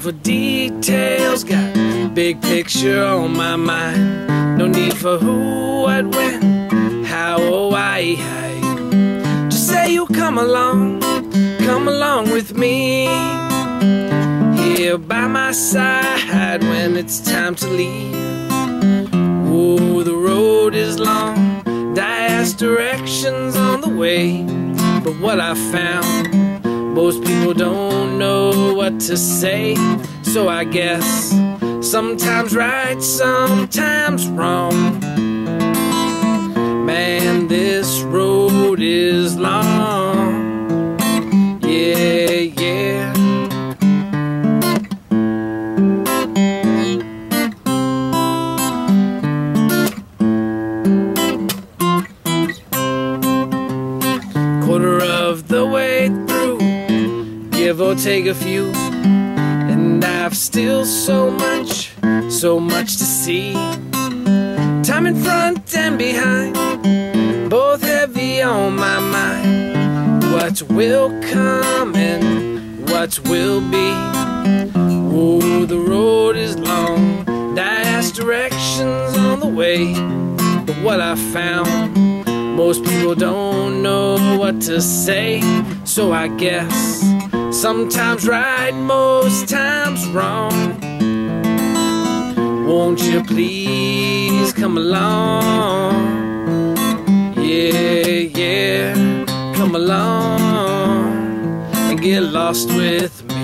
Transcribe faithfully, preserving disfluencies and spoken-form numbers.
time for details, got big picture on my mind. No need for who, what, when, how, or why. Just say you come along, come along with me, here by my side when it's time to leave. Oh, the road is long, diverse directions on the way, but what I found, most people don't know what to say. So I guess sometimes right, sometimes wrong. Man, this road is long. Yeah, yeah. Quarter of the way through, give or take a few, and I've still so much, so much to see. Time in front and behind, both heavy on my mind. What will come and what will be. Oh, the road is long, diverse directions on the way, but what I found, most people don't know what to say. So I guess sometimes right, most times wrong. Won't you please come along? Yeah, yeah, come along and get lost with me.